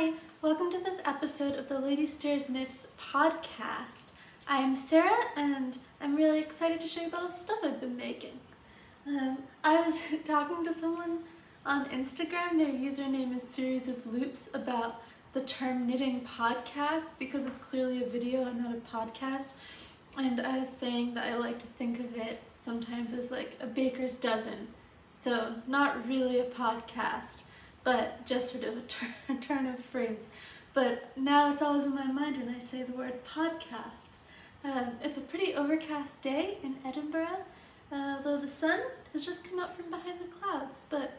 Hi, welcome to this episode of the Lady Stair's Knits podcast. I'm Sarah and I'm really excited to show you about all the stuff I've been making. I was talking to someone on Instagram, their username is Series of Loops, about the term knitting podcast because it's clearly a video and not a podcast. And I was saying that I like to think of it sometimes as like a baker's dozen. So not really a podcast, but just sort of a turn of phrase. But now it's always in my mind when I say the word podcast. It's a pretty overcast day in Edinburgh, though the sun has just come up from behind the clouds, but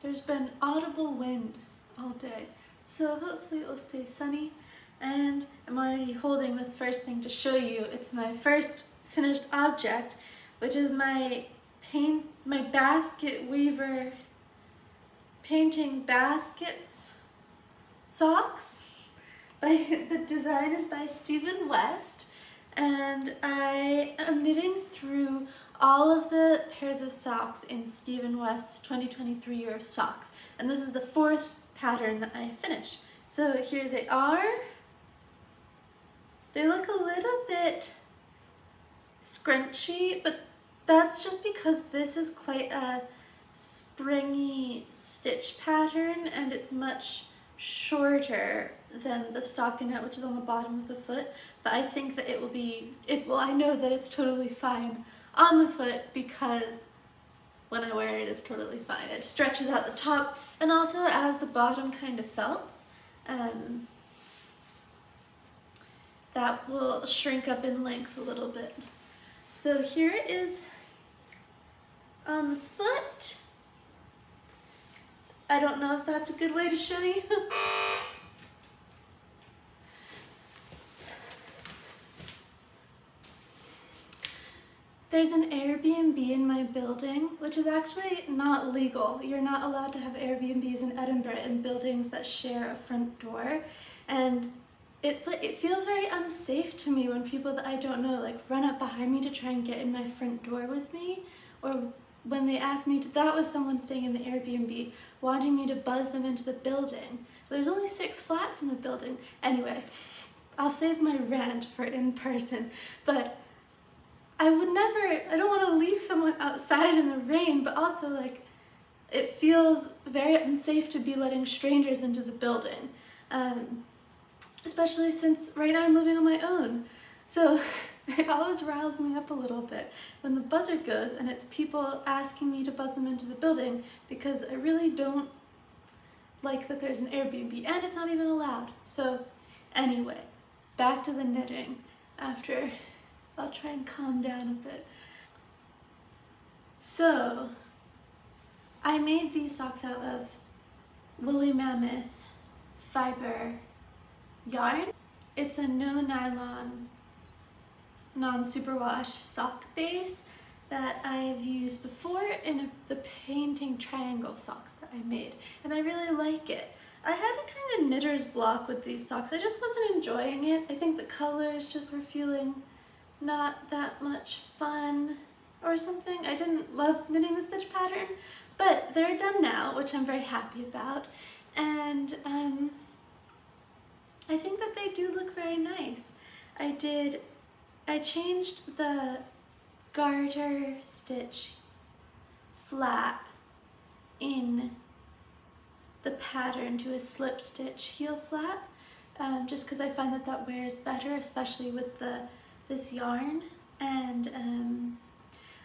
there's been audible wind all day. So hopefully it will stay sunny. And I'm already holding the first thing to show you. It's my first finished object, which is my basket weaver painting baskets socks. The design is by Stephen West, and I am knitting through all of the pairs of socks in Stephen West's 2023 year of socks, and this is the fourth pattern that I finished. So here they are. They look a little bit scrunchy, but that's just because this is quite a springy stitch pattern and it's much shorter than the stockinette, which is on the bottom of the foot. But I think that I know that it's totally fine on the foot because when I wear it, it's totally fine. It stretches out the top and also as the bottom kind of felts. That will shrink up in length a little bit. So here it is on the foot. I don't know if that's a good way to show you. There's an Airbnb in my building, which is actually not legal. You're not allowed to have Airbnbs in Edinburgh in buildings that share a front door. And it's like, it feels very unsafe to me when people that I don't know like run up behind me to try and get in my front door with me, or when they asked me to, that was someone staying in the Airbnb wanting me to buzz them into the building. There's only 6 flats in the building. Anyway, I'll save my rant for in person, but I don't want to leave someone outside in the rain, but also like it feels very unsafe to be letting strangers into the building. Especially since right now I'm living on my own. So it always riles me up a little bit when the buzzer goes and it's people asking me to buzz them into the building because I really don't like that there's an Airbnb and it's not even allowed. So anyway, back to the knitting after I'll try and calm down a bit. So I made these socks out of Woolly Mammoth fiber yarn. It's a no nylon, non-superwash sock base that I've used before in the painting triangle socks that I made, and I really like it. I had a kind of knitter's block with these socks. I just wasn't enjoying it. I think the colors just were feeling not that much fun or something. I didn't love knitting the stitch pattern, but they're done now, which I'm very happy about. And I think that they do look very nice. I changed the garter stitch flap in the pattern to a slip stitch heel flap, just because I find that that wears better, especially with this yarn. And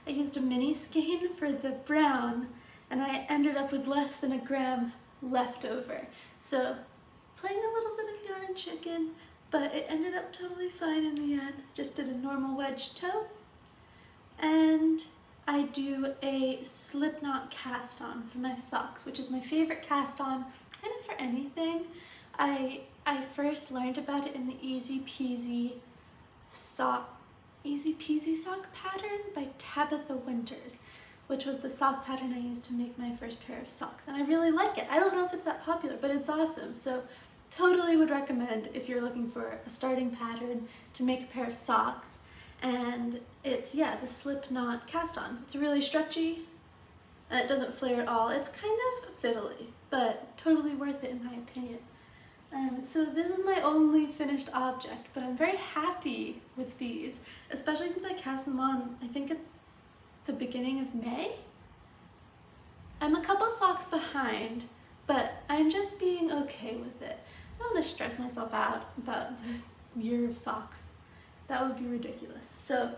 I used a mini skein for the brown, and I ended up with less than a gram left over. So playing a little bit of yarn chicken, but it ended up totally fine in the end. Just did a normal wedge toe, and I do a slip knot cast on for my socks, which is my favorite cast on kind of for anything. I first learned about it in the Easy Peasy sock pattern by Tabitha Winters, which was the sock pattern I used to make my first pair of socks, and I really like it. I don't know if it's that popular, but it's awesome. So totally would recommend if you're looking for a starting pattern to make a pair of socks. And it's, yeah, the slip knot cast on. It's really stretchy and it doesn't flare at all. It's kind of fiddly, but totally worth it in my opinion. So this is my only finished object, but I'm very happy with these, especially since I cast them on, I think at the beginning of May? I'm a couple socks behind, but I'm just being okay with it. I don't want to stress myself out about this year of socks. That would be ridiculous. So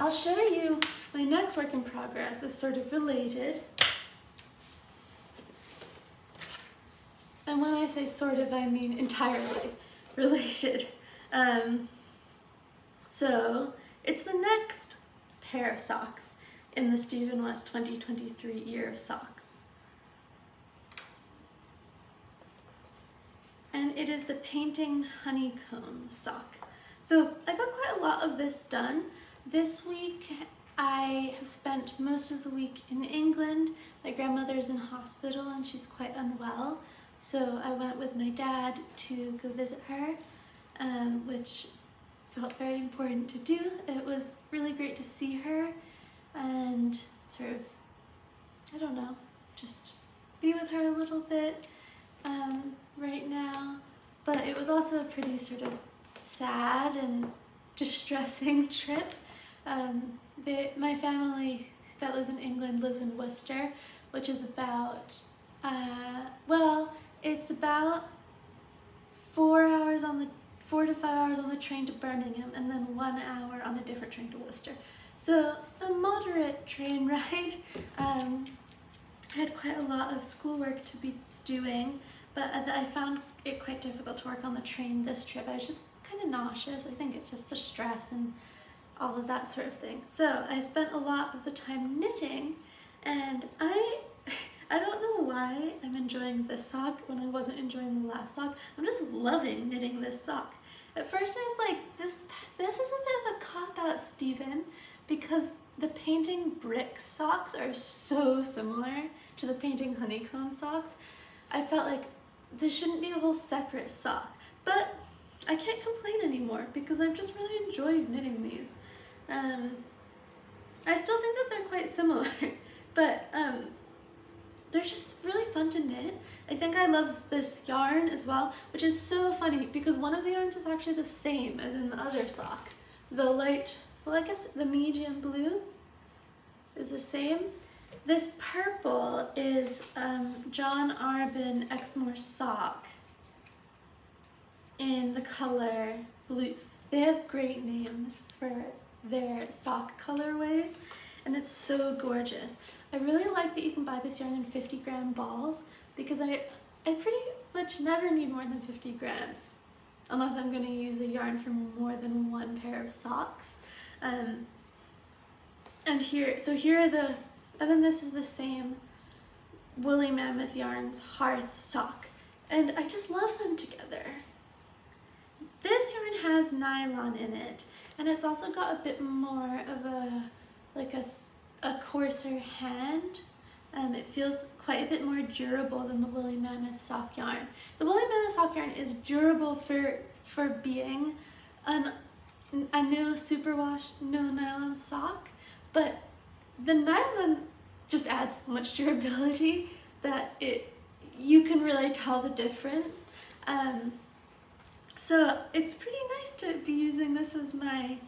I'll show you my next work in progress. Is sort of related. And when I say sort of, I mean entirely related. So it's the next pair of socks in the Stephen West 2023 year of socks. And it is the Painting Honeycombs Sock. So I got quite a lot of this done. This week I have spent most of the week in England. My grandmother's in hospital and she's quite unwell. So I went with my dad to go visit her, which felt very important to do. It was really great to see her and sort of, I don't know, just be with her a little bit right now. But it was also a pretty sort of sad and distressing trip. My family that lives in England lives in Worcester, which is about, it's about 4 hours on the 4 to 5 hours on the train to Birmingham and then 1 hour on a different train to Worcester. So a moderate train ride. I had quite a lot of schoolwork to be doing, but I found it quite difficult to work on the train this trip. I was just kind of nauseous. I think it's just the stress and all of that sort of thing. So I spent a lot of the time knitting, and I don't know why I'm enjoying this sock when I wasn't enjoying the last sock. I'm just loving knitting this sock. At first I was like, this is a bit of a cop-out, Stephen, because the Painting Brick socks are so similar to the Painting Honeycomb socks. I felt like this shouldn't be a whole separate sock, but I can't complain anymore because I've just really enjoyed knitting these. I still think that they're quite similar, but they're just really fun to knit. I think I love this yarn as well, which is so funny because one of the yarns is actually the same as in the other sock. The light, well, I guess the medium blue is the same. This purple is John Arbin Exmoor sock in the color Bluth. They have great names for their sock colorways, and it's so gorgeous. I really like that you can buy this yarn in 50-gram balls because I pretty much never need more than 50 grams unless I'm going to use a yarn for more than one pair of socks. And then this is the same Woolly Mammoth Yarn's Hearth sock, and I just love them together. This yarn has nylon in it, and it's also got a bit more of a like a coarser hand. It feels quite a bit more durable than the Woolly Mammoth sock yarn. The Woolly Mammoth sock yarn is durable for being a no superwash, no nylon sock, but the nylon just adds so much durability that you can really tell the difference. So it's pretty nice to be using this as my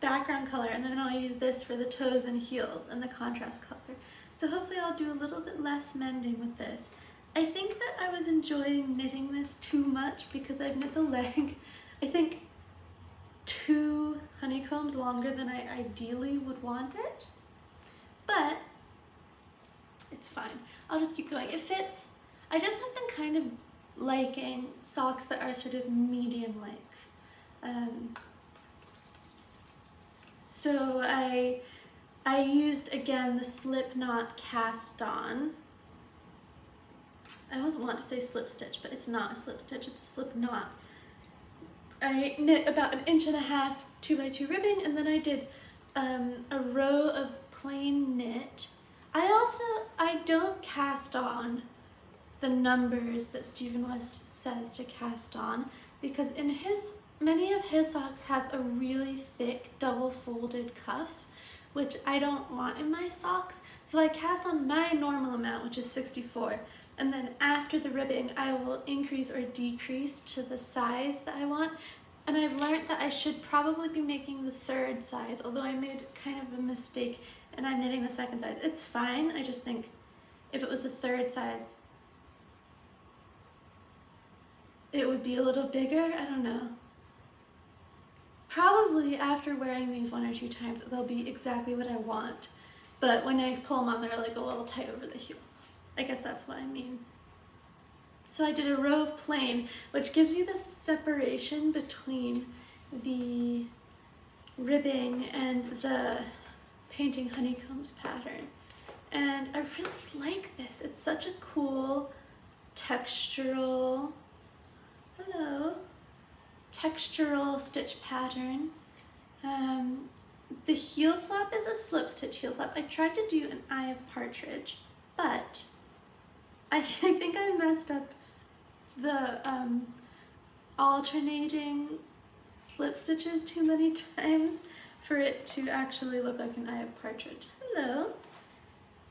background color, and then I'll use this for the toes and heels and the contrast color. So hopefully I'll do a little bit less mending with this. I think that I was enjoying knitting this too much because I've knit the leg, I think, 2 honeycombs longer than I ideally would want it, but it's fine. I'll just keep going. It fits. I just have been kind of liking socks that are sort of medium length. So I used, again, the slip knot cast on. I always want to say slip stitch, but it's not a slip stitch, it's a slip knot. I knit about 1.5 inch 2x2 ribbing, and then I did a row of plain knit. I don't cast on the numbers that Stephen West says to cast on, because in his many of his socks have a really thick double folded cuff, which I don't want in my socks. So I cast on my normal amount, which is 64, And then after the ribbing, I will increase or decrease to the size that I want. And I've learned that I should probably be making the third size, although I made kind of a mistake and I'm knitting the second size. It's fine, I just think if it was the third size, it would be a little bigger, I don't know. Probably after wearing these one or two times, they'll be exactly what I want. But when I pull them on, they're like a little tight over the heel. I guess that's what I mean. So I did a row of plain, which gives you the separation between the ribbing and the Painting Honeycombs pattern. And I really like this. It's such a cool textural, hello, textural stitch pattern. The heel flap is a slip stitch heel flap. I tried to do an eye of partridge, but I think I messed up the alternating slip stitches too many times for it to actually look like an eye of partridge. Hello,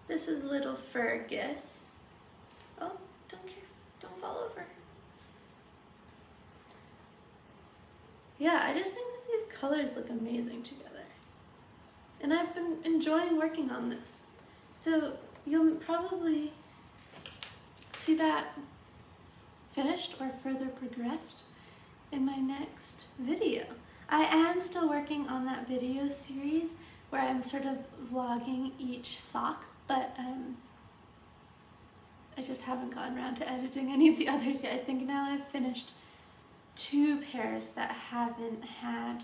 this is little Fergus. Oh, don't care, don't fall over. Yeah, I just think that these colors look amazing together. And I've been enjoying working on this. So you'll probably see that finished or further progressed in my next video. I am still working on that video series where I'm sort of vlogging each sock, but I just haven't gotten around to editing any of the others yet. I think now I've finished two pairs that haven't had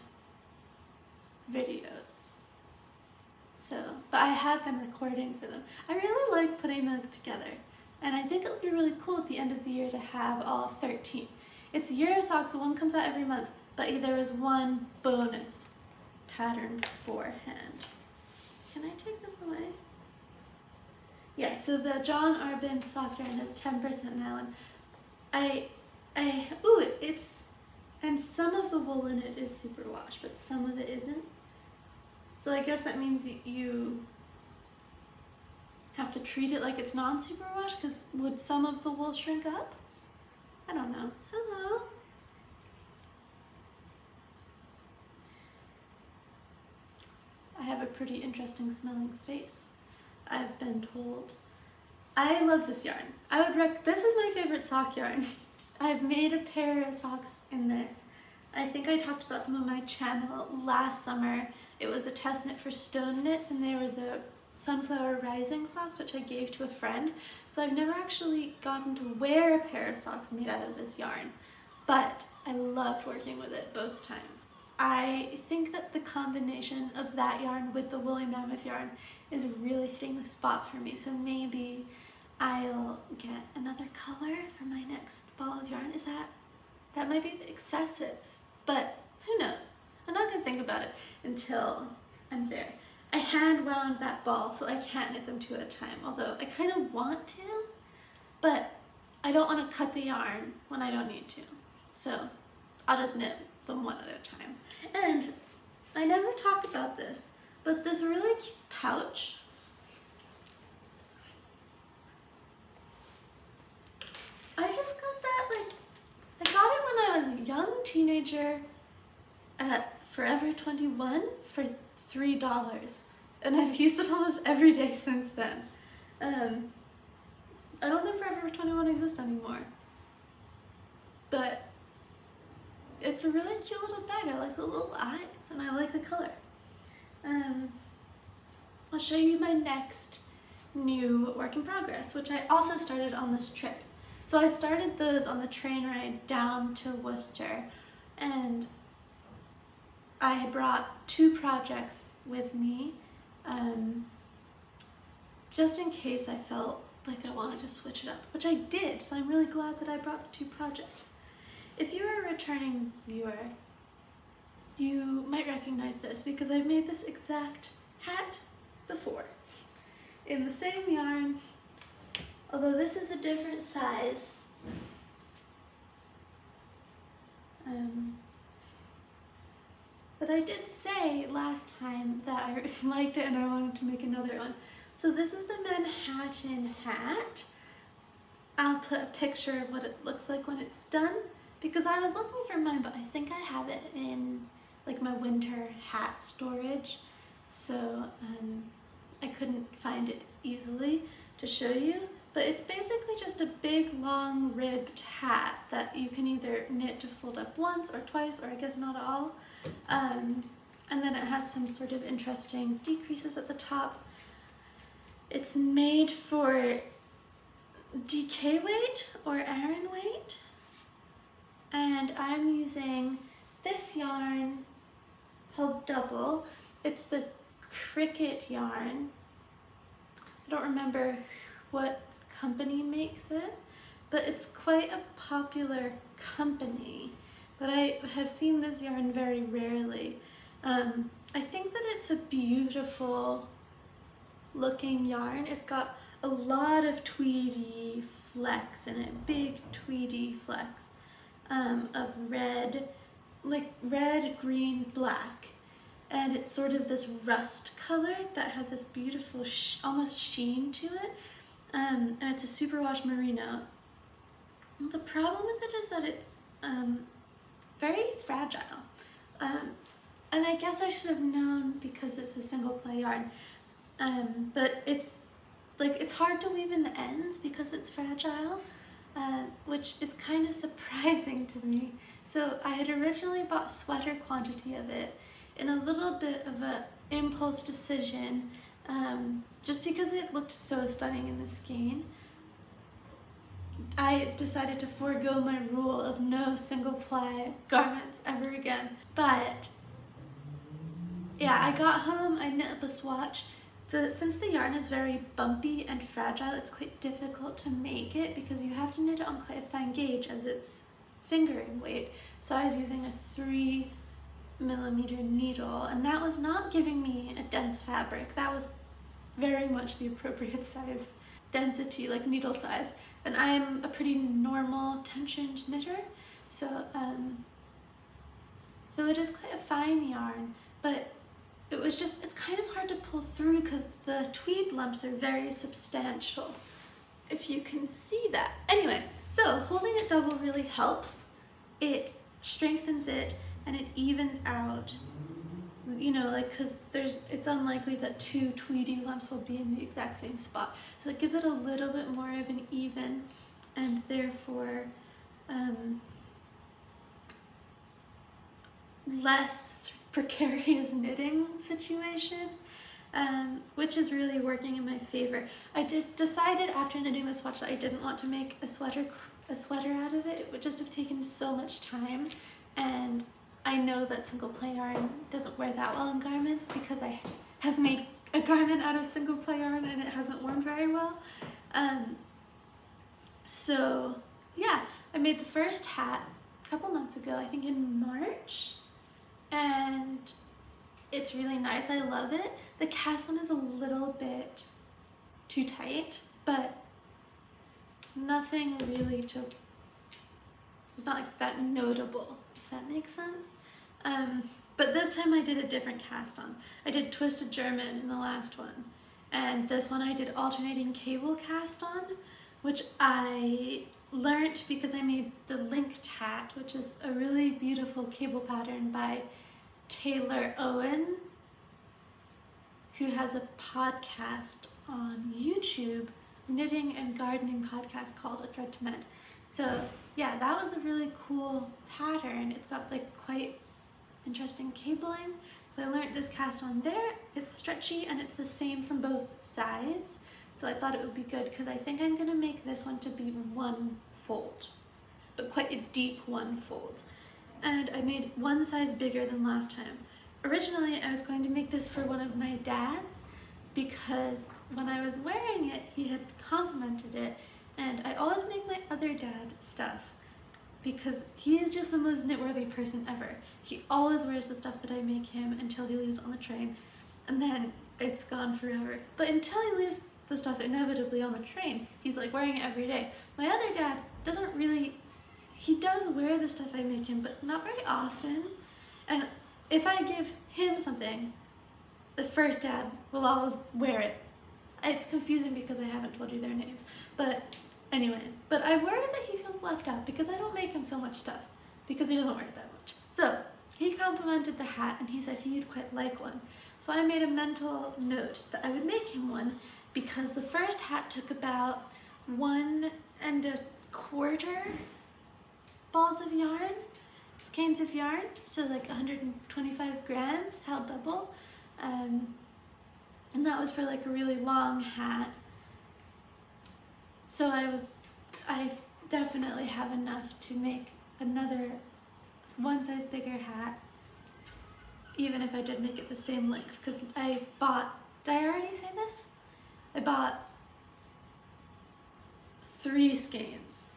videos. So, but I have been recording for them. I really like putting those together. And I think it'll be really cool at the end of the year to have all 13. It's Euro Socks, so one comes out every month, but there is one bonus pattern beforehand. Can I take this away? Yeah, so the John Arbin sock yarn is 10% nylon. Ooh, it's, and some of the wool in it is superwash, but some of it isn't. So I guess that means you have to treat it like it's non-superwash, because would some of the wool shrink up? I don't know. Hello. I have a pretty interesting smelling face, I've been told. I love this yarn. I would this is my favorite sock yarn. I've made a pair of socks in this. I think I talked about them on my channel last summer. It was a test knit for Stone Knits, and they were the Sunflower Rising socks, which I gave to a friend. So I've never actually gotten to wear a pair of socks made out of this yarn, but I loved working with it both times. I think that the combination of that yarn with the Woolly Mammoth yarn is really hitting the spot for me, so maybe I'll get another color for my next ball of yarn. Is that might be excessive, but who knows? I'm not gonna think about it until I'm there. I hand wound that ball, so I can't knit them two at a time, although I kind of want to, but I don't want to cut the yarn when I don't need to. So I'll just knit them one at a time. And I never talked about this, but this really cute pouch I just got that, like, I got it when I was a young teenager at Forever 21 for $3, and I've used it almost every day since then. I don't think Forever 21 exists anymore, but it's a really cute little bag. I like the little eyes and I like the color. I'll show you my next new work in progress, which I also started on this trip. So I started those on the train ride down to Worcester, and I brought two projects with me just in case I felt like I wanted to switch it up, which I did, so I'm really glad that I brought the two projects. If you're a returning viewer, you might recognize this because I've made this exact hat before in the same yarn, although this is a different size. But I did say last time that I liked it and I wanted to make another one. So this is the Manhattan Hat. I'll put a picture of what it looks like when it's done, because I was looking for mine, but I think I have it in like my winter hat storage, so I couldn't find it easily to show you. But it's basically just a big long ribbed hat that you can either knit to fold up once or twice, or I guess not at all. And then it has some sort of interesting decreases at the top. It's made for DK weight or Aran weight. And I'm using this yarn called Double. It's the Cricket yarn. I don't remember what company makes it, but it's quite a popular company. But I have seen this yarn very rarely. I think that it's a beautiful looking yarn. It's got a lot of tweedy flecks in it, big tweedy flecks of red, like red, green, black. And it's sort of this rust color that has this beautiful almost sheen to it. And it's a superwash merino. The problem with it is that it's very fragile. And I guess I should have known because it's a single ply yarn. But it's hard to weave in the ends because it's fragile, which is kind of surprising to me. So I had originally bought sweater quantity of it in a little bit of an impulse decision, just because it looked so stunning in the skein. I decided to forego my rule of no single ply garments ever again. But yeah, I got home, I knit up a swatch. Since the yarn is very bumpy and fragile, it's quite difficult to make it because you have to knit it on quite a fine gauge as it's fingering weight. So I was using a 3mm needle, and that was not giving me a dense fabric. That was very much the appropriate size density, like needle size, and I'm a pretty normal tensioned knitter, so so it is quite a fine yarn, but it was just, it's kind of hard to pull through because the tweed lumps are very substantial, if you can see that. Anyway, so holding it double really helps. It strengthens it and it evens out, you know, like, because it's unlikely that two tweedy lumps will be in the exact same spot. So it gives it a little bit more of an even, and therefore less precarious knitting situation, which is really working in my favor. I just decided after knitting the swatch that I didn't want to make a sweater out of it. It would just have taken so much time, and I know that single ply yarn doesn't wear that well in garments because I have made a garment out of single ply yarn and it hasn't worn very well. So yeah, I made the first hat a couple months ago, I think in March, and it's really nice. I love it. The cast on is a little bit too tight, but nothing really to, it's not like that notable, if that makes sense. But this time I did a different cast on. I did twisted German in the last one, and this one I did alternating cable cast on, which I learned because I made the linked hat, which is a really beautiful cable pattern by Taylor Owen, who has a podcast on YouTube, knitting and gardening podcast called A Thread to Mend. So yeah, that was a really cool pattern. It's got like quite interesting cabling. So I learned this cast on there. It's stretchy and it's the same from both sides. So I thought it would be good because I think I'm gonna make this one to be one fold, but quite a deep one fold. And I made one size bigger than last time. Originally, I was going to make this for one of my dads because when I was wearing it, he had complimented it. And I always make my other dad stuff because he is just the most knitworthy person ever. He always wears the stuff that I make him until he leaves on the train, and then it's gone forever. But until he leaves the stuff inevitably on the train, he's like wearing it every day. My other dad doesn't really, he does wear the stuff I make him, but not very often. And if I give him something, the first dad will always wear it. It's confusing because I haven't told you their names, but Anyway, but I worry that he feels left out because I don't make him so much stuff because he doesn't wear it that much. So he complimented the hat and he said he'd quite like one. So I made a mental note that I would make him one because the first hat took about 1 1/4 balls of yarn, skeins of yarn, so like 125 grams, held double. And that was for like a really long hat. So I definitely have enough to make another one size bigger hat, even if I did make it the same length, because I bought, did I already say this? I bought 3 skeins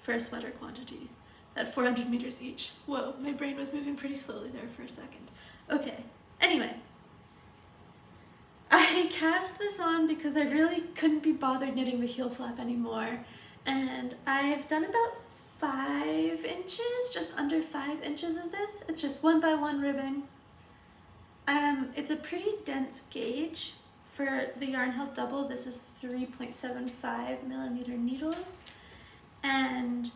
for a sweater quantity at 400 meters each. Whoa, my brain was moving pretty slowly there for a second. Okay, anyway. I cast this on because I really couldn't be bothered knitting the heel flap anymore, and I've done about 5 inches, just under 5 inches of this. It's just 1 by 1 ribbing. It's a pretty dense gauge for the yarn held double. This is 3.75 millimeter needles, and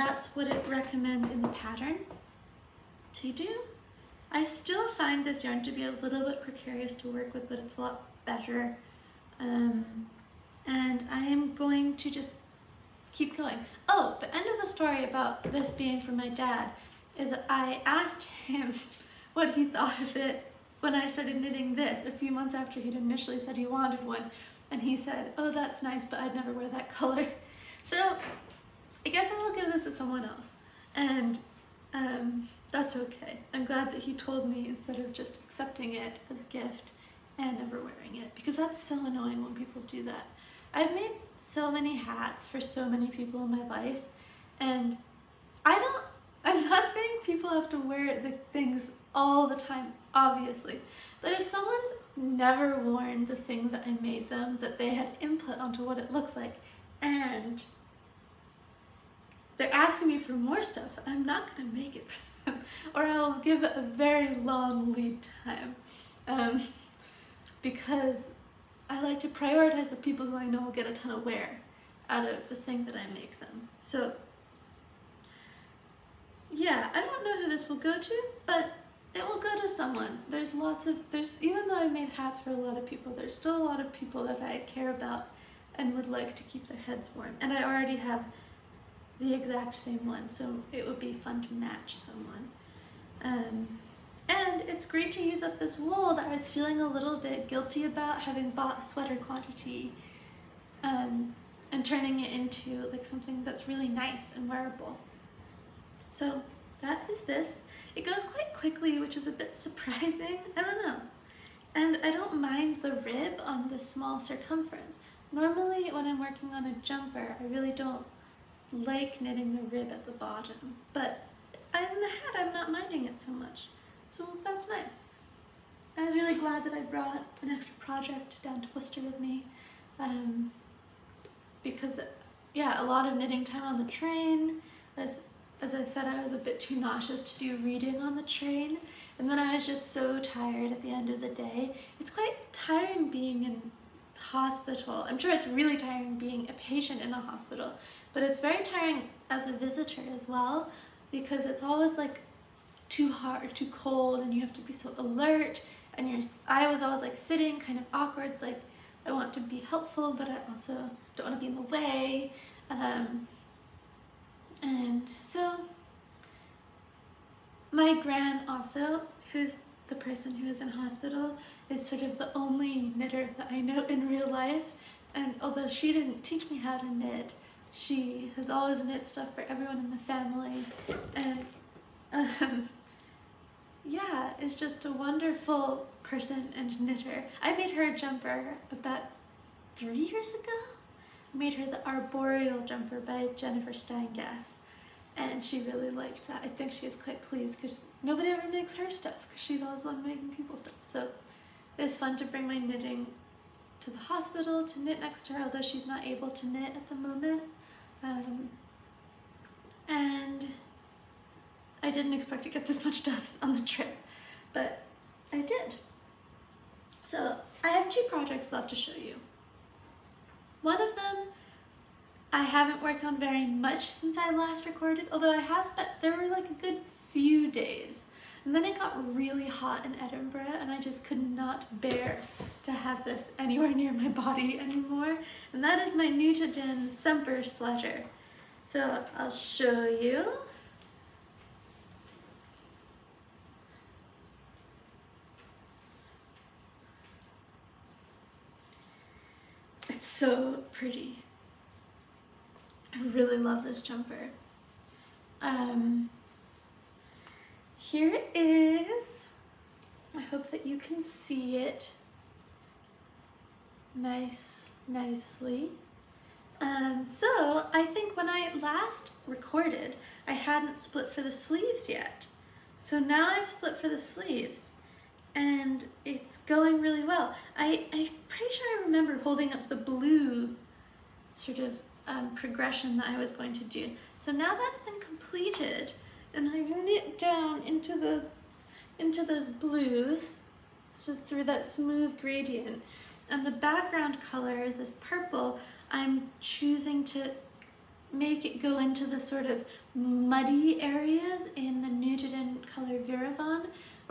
that's what it recommends in the pattern to do. I still find this yarn to be a little bit precarious to work with, but it's a lot better. And I am going to just keep going. Oh, the end of the story about this being for my dad is I asked him what he thought of it when I started knitting this a few months after he'd initially said he wanted one. And he said, oh, that's nice, but I'd never wear that color. So I guess I will give this to someone else. And that's okay. I'm glad that he told me instead of just accepting it as a gift and never wearing it, because that's so annoying when people do that. I've made so many hats for so many people in my life, and I'm not saying people have to wear the things all the time, obviously, but if someone's never worn the thing that I made them, that they had input onto what it looks like, and they're asking me for more stuff, I'm not going to make it for them, or I'll give it a very long lead time, because I like to prioritize the people who I know will get a ton of wear out of the thing that I make them. So yeah, I don't know who this will go to, but it will go to someone. Even though I made hats for a lot of people, there's still a lot of people that I care about and would like to keep their heads warm, and I already have the exact same one, so it would be fun to match someone. And it's great to use up this wool that I was feeling a little bit guilty about, having bought sweater quantity, and turning it into like something that's really nice and wearable. So that is this. It goes quite quickly, which is a bit surprising, I don't know. And I don't mind the rib on the small circumference. Normally when I'm working on a jumper, I really don't like knitting the rib at the bottom, but in the hat I'm not minding it so much, so that's nice. I was really glad that I brought an extra project down to Worcester with me, because yeah, a lot of knitting time on the train. As I said, I was a bit too nauseous to do reading on the train, and then I was just so tired at the end of the day. It's quite tiring being in hospital. I'm sure it's really tiring being a patient in a hospital, but it's very tiring as a visitor as well, because it's always like too hot or too cold, and you have to be so alert, and I was always like sitting kind of awkward, like I want to be helpful but I also don't want to be in the way, and so my gran also, who's the person who is in hospital, is sort of the only knitter that I know in real life, and although she didn't teach me how to knit, she has always knit stuff for everyone in the family, and yeah, is just a wonderful person and knitter. I made her a jumper about 3 years ago. I made her the Arboreal jumper by Jennifer Stangass, and she really liked that. I think she was quite pleased because nobody ever makes her stuff, because she's always the one making people stuff. So it was fun to bring my knitting to the hospital to knit next to her, although she's not able to knit at the moment. And I didn't expect to get this much done on the trip, but I did. So I have 2 projects left to show you. One of them I haven't worked on very much since I last recorded, although I have spent, there were like a good few days. And then it got really hot in Edinburgh and I just could not bear to have this anywhere near my body anymore. And that is my Nutiden Semper sweater. So I'll show you. It's so pretty. I really love this jumper. Here it is. I hope that you can see it nicely. So I think when I last recorded, I hadn't split for the sleeves yet. So now I've split for the sleeves and it's going really well. I'm pretty sure I remember holding up the blue sort of progression that I was going to do. So now that's been completed and I've knit down into those blues, so through that smooth gradient, and the background color is this purple. I'm choosing to make it go into the sort of muddy areas in the Nutiden color Viravan,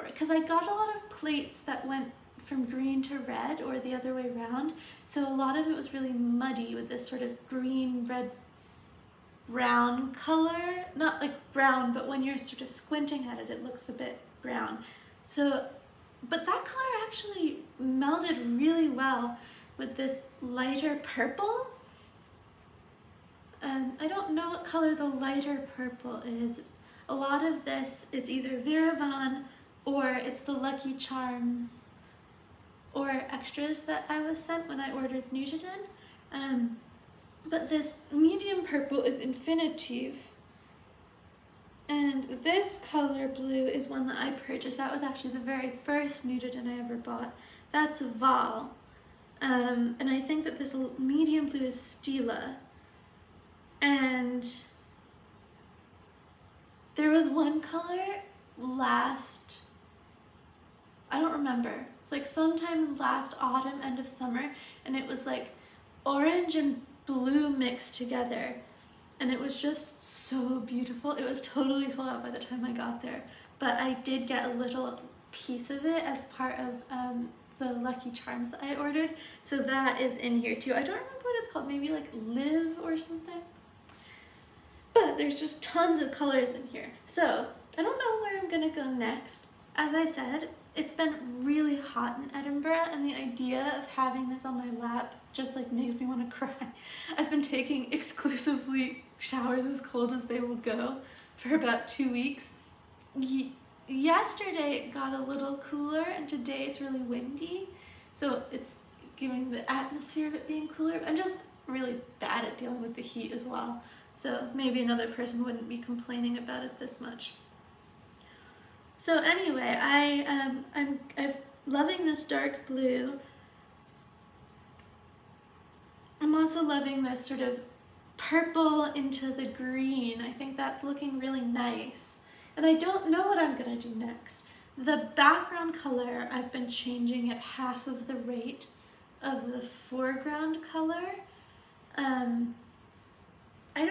because I got a lot of plates that went from green to red or the other way around, so a lot of it was really muddy with this sort of green, red, brown color. Not like brown, but when you're sort of squinting at it, it looks a bit brown. So, but that color actually melded really well with this lighter purple. I don't know what color the lighter purple is. A lot of this is either Viravan or it's the Lucky Charms or extras that I was sent when I ordered Nutiden. But this medium purple is Infinitiv, and this color blue is one that I purchased. That was actually the very first Nutiden I ever bought. That's Val, and I think that this medium blue is Stila, and there was one color last, I don't remember, it's like sometime last autumn, end of summer, and it was like orange and blue mixed together, and it was just so beautiful. It was totally sold out by the time I got there, but I did get a little piece of it as part of the Lucky Charms that I ordered, so that is in here too. I don't remember what it's called, maybe like Live or something, but there's just tons of colors in here. So I don't know where I'm gonna go next. As I said, it's been really hot in Edinburgh, and the idea of having this on my lap just like makes me want to cry. I've been taking exclusively showers as cold as they will go for about 2 weeks. Yesterday it got a little cooler, and today it's really windy, so it's giving the atmosphere of it being cooler. I'm just really bad at dealing with the heat as well, so maybe another person wouldn't be complaining about it this much. So anyway, I'm loving this dark blue. I'm also loving this sort of purple into the green. I think that's looking really nice. And I don't know what I'm gonna do next. The background color I've been changing at half of the rate of the foreground color. I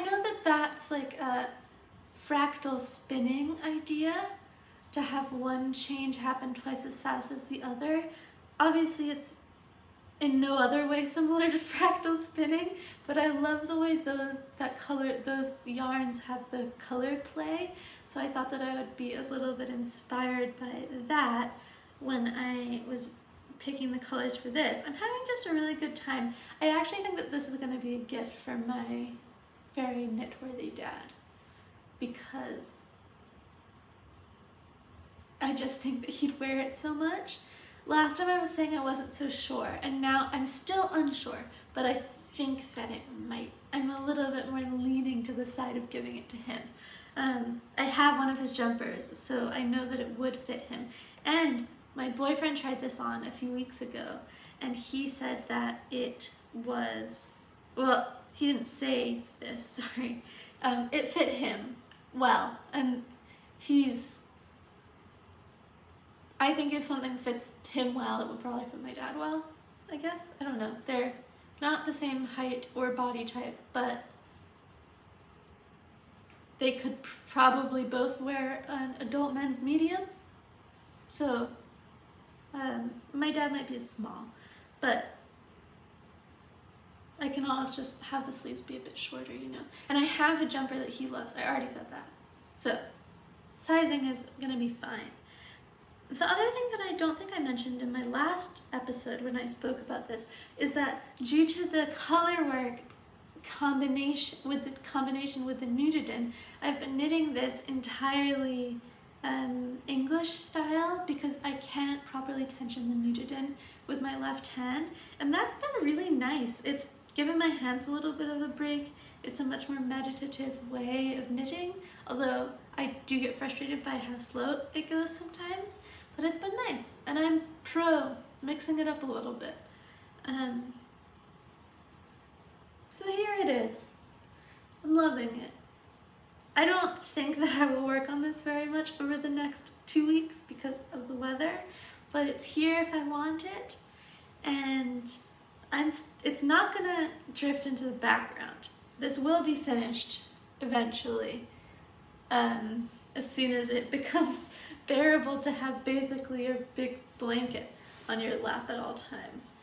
know that that's like a fractal spinning idea, to have one change happen twice as fast as the other. Obviously it's in no other way similar to fractal spinning, but I love the way those yarns have the color play, so I thought that I would be a little bit inspired by that when I was picking the colors for this. I'm having just a really good time. I actually think that this is going to be a gift for my very knitworthy dad, because I just think that he'd wear it so much. Last time I was saying I wasn't so sure, and now I'm still unsure, but I think that it might. I'm a little bit more leaning to the side of giving it to him. I have one of his jumpers, so I know that it would fit him. And my boyfriend tried this on a few weeks ago, and he said that it was, well, he didn't say this, sorry. It fit him well, and I think if something fits him well, it would probably fit my dad well, I guess. I don't know. They're not the same height or body type, but they could probably both wear an adult men's medium. So my dad might be a small, but I can always just have the sleeves be a bit shorter, you know. And I have a jumper that he loves. I already said that. So sizing is gonna be fine. The other thing that I don't think I mentioned in my last episode when I spoke about this is that due to the color work combination with the Nutiden, I've been knitting this entirely English style because I can't properly tension the Nutiden with my left hand, and that's been really nice. It's given my hands a little bit of a break. It's a much more meditative way of knitting, although I do get frustrated by how slow it goes sometimes. But it's been nice, and I'm pro mixing it up a little bit. So here it is. I'm loving it. I don't think that I will work on this very much over the next 2 weeks because of the weather, but it's here if I want it, and it's not gonna drift into the background. This will be finished eventually, as soon as it becomes bearable to have basically a big blanket on your lap at all times.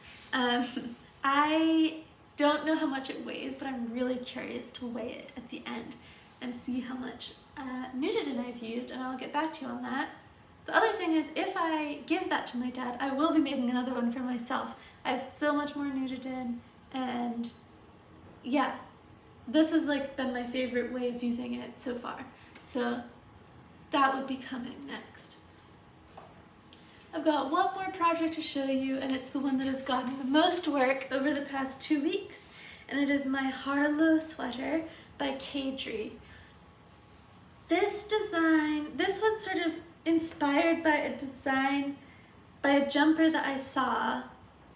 I don't know how much it weighs, but I'm really curious to weigh it at the end and see how much Nutiden I've used, and I'll get back to you on that. The other thing is, if I give that to my dad, I will be making another one for myself. I have so much more Nutiden, and yeah, this has like been my favorite way of using it so far. So that would be coming next. I've got one more project to show you, and it's the one that has gotten the most work over the past 2 weeks, and it is my HARLOW Sweater by Caidree. This design, this was sort of inspired by a design by a jumper that I saw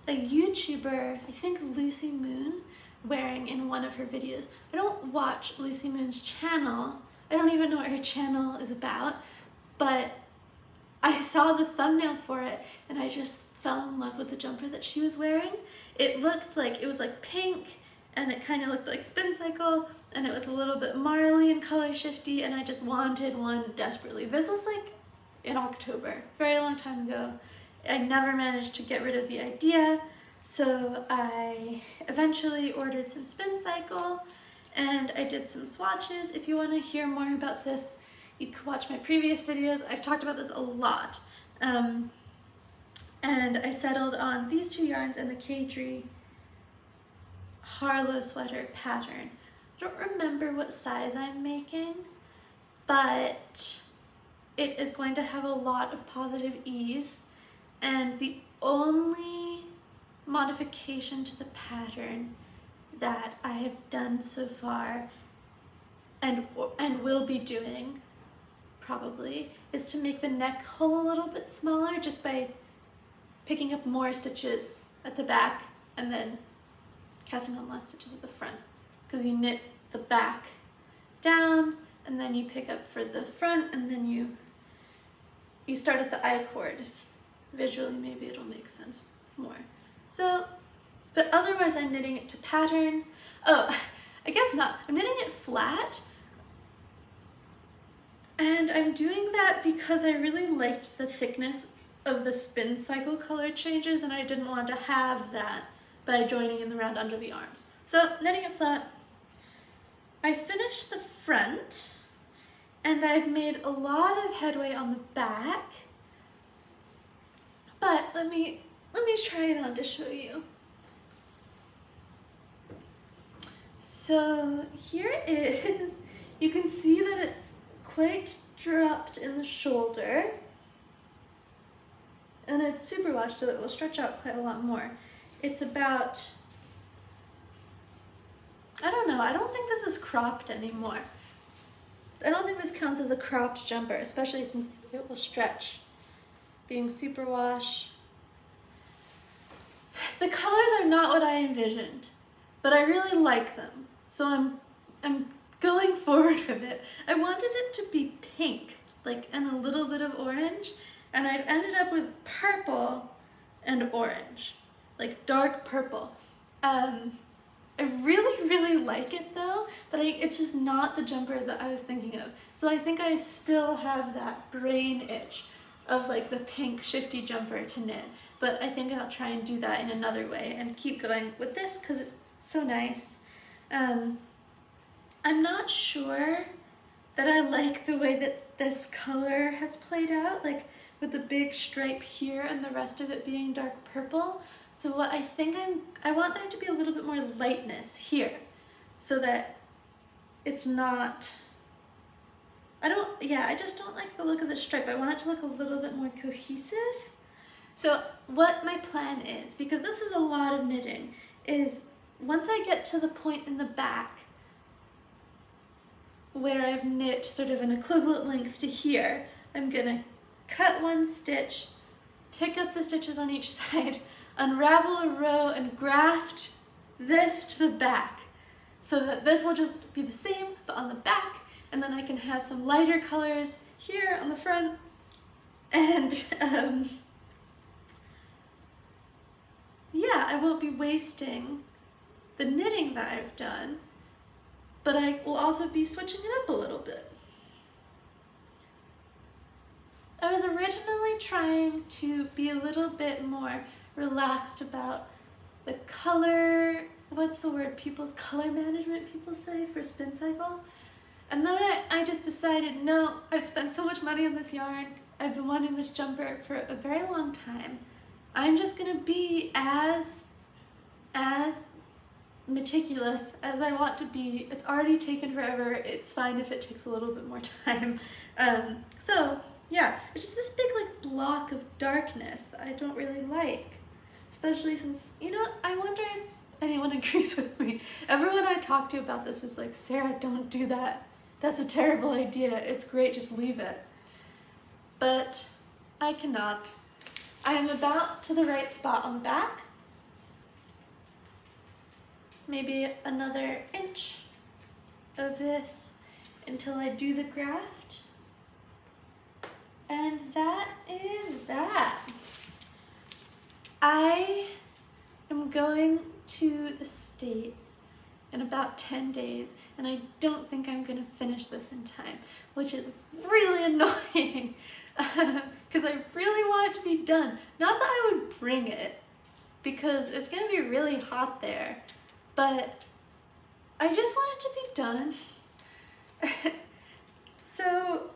a YouTuber, I think Lucy Moon, wearing in one of her videos. I don't watch Lucy Moon's channel. I don't even know what her channel is about, but I saw the thumbnail for it and I just fell in love with the jumper that she was wearing. It looked like, it was like pink, and it kind of looked like Spin Cycle, and it was a little bit marly and color shifty, and I just wanted one desperately. This was like in October, very long time ago. I never managed to get rid of the idea, so I eventually ordered some Spin Cycle and I did some swatches. If you want to hear more about this, you can watch my previous videos. I've talked about this a lot. And I settled on these two yarns and the Caidree HARLOW Sweater pattern. I don't remember what size I'm making, but it is going to have a lot of positive ease, and the only modification to the pattern that I have done so far and will be doing probably is to make the neck hole a little bit smaller just by picking up more stitches at the back and then casting on less stitches at the front, because you knit the back down and then you pick up for the front, and then you start at the I chord. Visually maybe it'll make sense more. So, but otherwise I'm knitting it to pattern. Oh, I guess not. I'm knitting it flat, and I'm doing that because I really liked the thickness of the Spin Cycle color changes, and I didn't want to have that by joining in the round under the arms. So knitting it flat. I finished the front, and I've made a lot of headway on the back, but let me try it on to show you. So here it is. You can see that it's quite dropped in the shoulder, and it's super wash, so it will stretch out quite a lot more. It's about, I don't know, I don't think this is cropped anymore. I don't think this counts as a cropped jumper, especially since it will stretch, being super wash. The colors are not what I envisioned, but I really like them, so I'm going forward with it. I wanted it to be pink, like, and a little bit of orange, and I've ended up with purple and orange. Like dark purple. I really like it though, but it's just not the jumper that I was thinking of. So I think I still have that brain itch of like the pink shifty jumper to knit, but I think I'll try and do that in another way and keep going with this because it's so nice. I'm not sure that I like the way that this color has played out, like with the big stripe here and the rest of it being dark purple. So what I think I want there to be a little bit more lightness here so that it's not, I just don't like the look of the stripe. I want it to look a little bit more cohesive. So what my plan is, because this is a lot of knitting, is once I get to the point in the back where I've knit sort of an equivalent length to here, I'm gonna cut one stitch, pick up the stitches on each side, unravel a row, and graft this to the back so that this will just be the same but on the back, and then I can have some lighter colors here on the front, and yeah, I won't be wasting the knitting that I've done, but I will also be switching it up a little bit. I was originally trying to be a little bit more relaxed about the color, what's the word, color management people say for Spin Cycle. And then I just decided, no, I've spent so much money on this yarn, I've been wanting this jumper for a very long time, I'm just gonna be as meticulous as I want to be. It's already taken forever, it's fine if it takes a little bit more time. So yeah, it's just this big like block of darkness that I don't really like, especially since, you know, I wonder if anyone agrees with me. Everyone I talk to about this is like, Sarah, don't do that, that's a terrible idea, it's great, just leave it. But I cannot. I am about to the right spot on the back, maybe another inch of this until I do the graft. And that is that. I am going to the States in about 10 days, and I don't think I'm gonna finish this in time, which is really annoying, because I really want it to be done. Not that I would bring it, because it's gonna be really hot there, but I just want it to be done. So,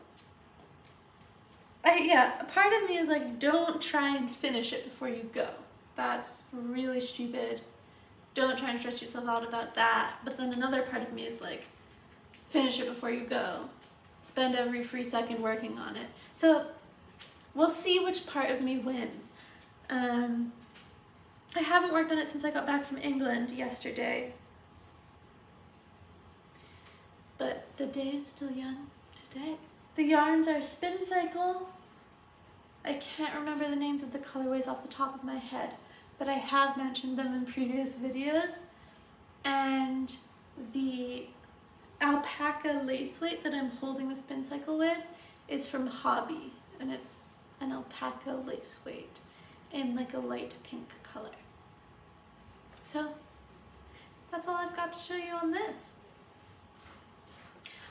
yeah, part of me is like, don't try and finish it before you go. That's really stupid. Don't try and stress yourself out about that. But then another part of me is like, finish it before you go. Spend every free second working on it. So we'll see which part of me wins. I haven't worked on it since I got back from England yesterday. But the day is still young today. The yarns are Spin Cycle. I can't remember the names of the colorways off the top of my head, but I have mentioned them in previous videos. And the alpaca lace weight that I'm holding the Spin Cycle with is from Hobby, and it's an alpaca lace weight in like a light pink color. So that's all I've got to show you on this.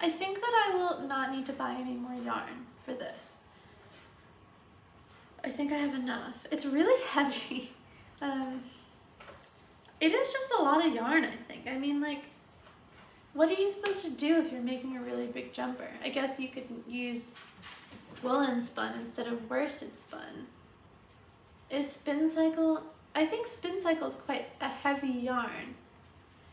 I think that I will not need to buy any more yarn for this. I think I have enough. It's really heavy. It is just a lot of yarn, I think. I mean, like, what are you supposed to do if you're making a really big jumper? I guess you could use woolen spun instead of worsted spun. Is Spin Cycle, I think Spin Cycle is quite a heavy yarn.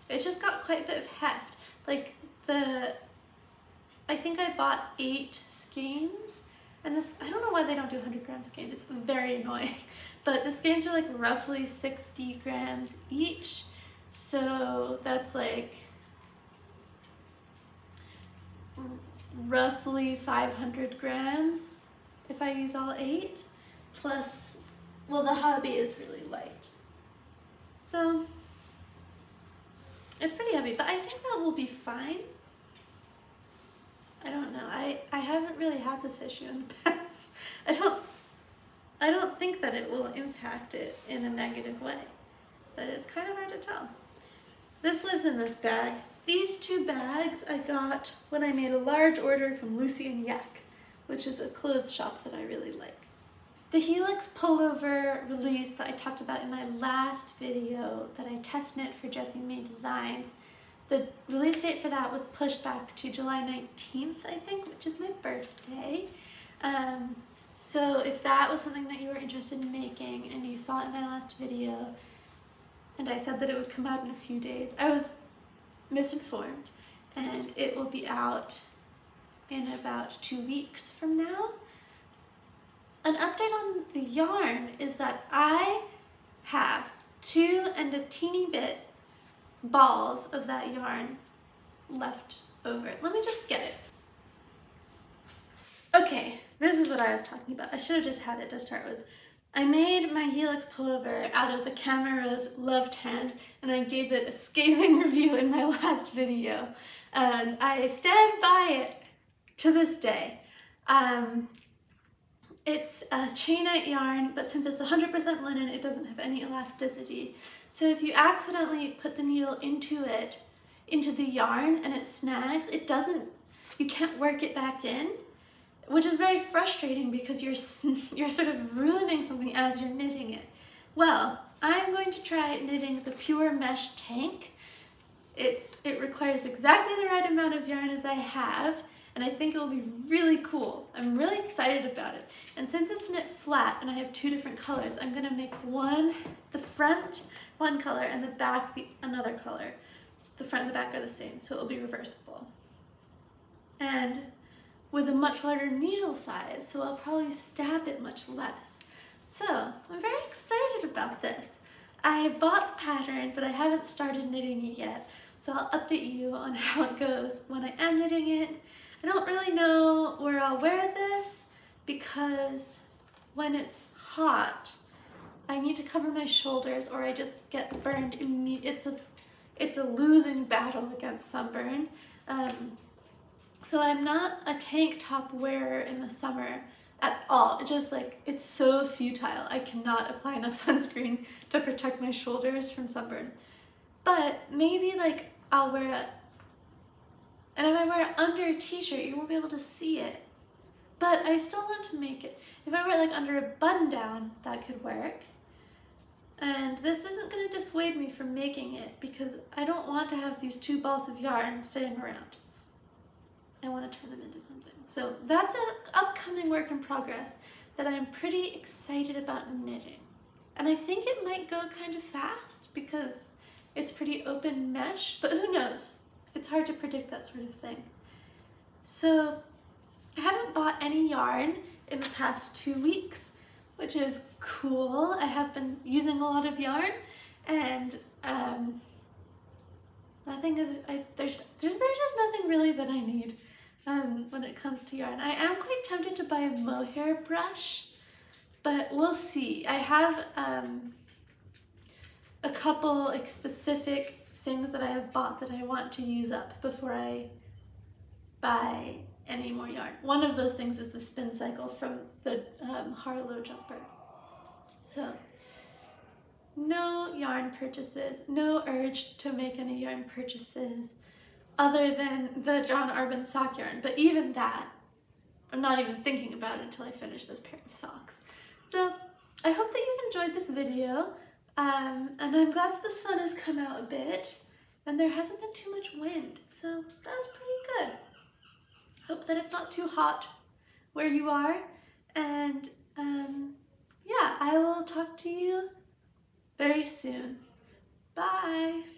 It's just got quite a bit of heft. Like I think I bought 8 skeins, and this, I don't know why they don't do 100 gram skeins, it's very annoying, but the skeins are like roughly 60 grams each, so that's like roughly 500 grams if I use all 8, plus, well, the Hobby is really light, so it's pretty heavy, but I think that will be fine. I don't know. I haven't really had this issue in the past. I don't think that it will impact it in a negative way. but it's kind of hard to tell. This lives in this bag. These two bags I got when I made a large order from Lucy and Yak, which is a clothes shop that I really like. The Helix pullover release that I talked about in my last video that I test knit for Jessie Maed Designs, the release date for that was pushed back to July 19th, I think, which is my birthday. So if that was something that you were interested in making and you saw it in my last video, and I said that it would come out in a few days, I was misinformed, and it will be out in about 2 weeks from now. An update on the yarn is that I have two and a teeny bit balls of that yarn left over. Let me just get it. Okay, this is what I was talking about. I should have just had it to start with. I made my Helix pullover out of the Camera's Loved Hand, and I gave it a scathing review in my last video, and I stand by it to this day. It's a chainite yarn, but since it's 100% linen, it doesn't have any elasticity. So if you accidentally put the needle into the yarn, and it snags, it doesn't, you can't work it back in, which is very frustrating because you're sort of ruining something as you're knitting it. Well, I'm going to try knitting the Pure Mesh Tank. It requires exactly the right amount of yarn as I have, and I think it will be really cool. I'm really excited about it. And since it's knit flat and I have two different colors, I'm gonna make the front one color and the back another color. The front and the back are the same, so it'll be reversible. And with a much larger needle size, so I'll probably stab it much less. So I'm very excited about this. I bought the pattern, but I haven't started knitting it yet, so I'll update you on how it goes when I am knitting it. I don't really know where I'll wear this because when it's hot, I need to cover my shoulders or I just get burned immediately. It's a losing battle against sunburn. So I'm not a tank top wearer in the summer at all. It's just like, it's so futile. I cannot apply enough sunscreen to protect my shoulders from sunburn. But maybe like I'll wear it, and if I wear it under a t-shirt, you won't be able to see it. But I still want to make it. If I wear it like under a button down, that could work. And this isn't gonna dissuade me from making it because I don't want to have these two balls of yarn sitting around. I want to turn them into something. So that's an upcoming work in progress that I'm pretty excited about knitting. And I think it might go kind of fast because it's pretty open mesh, but who knows? It's hard to predict that sort of thing. So I haven't bought any yarn in the past 2 weeks, which is cool. I have been using a lot of yarn, and there's just nothing really that I need. When it comes to yarn, I am quite tempted to buy a mohair brush, but we'll see. I have a couple like specific things that I have bought that I want to use up before I buy any more yarn. One of those things is the Spin Cycle from the Harlow jumper. So no yarn purchases, no urge to make any yarn purchases, other than the John Arbin sock yarn, but even that, I'm not even thinking about it until I finish this pair of socks. So I hope that you've enjoyed this video, and I'm glad that the sun has come out a bit, and there hasn't been too much wind, so that's pretty good. Hope that it's not too hot where you are, and yeah, I will talk to you very soon. Bye!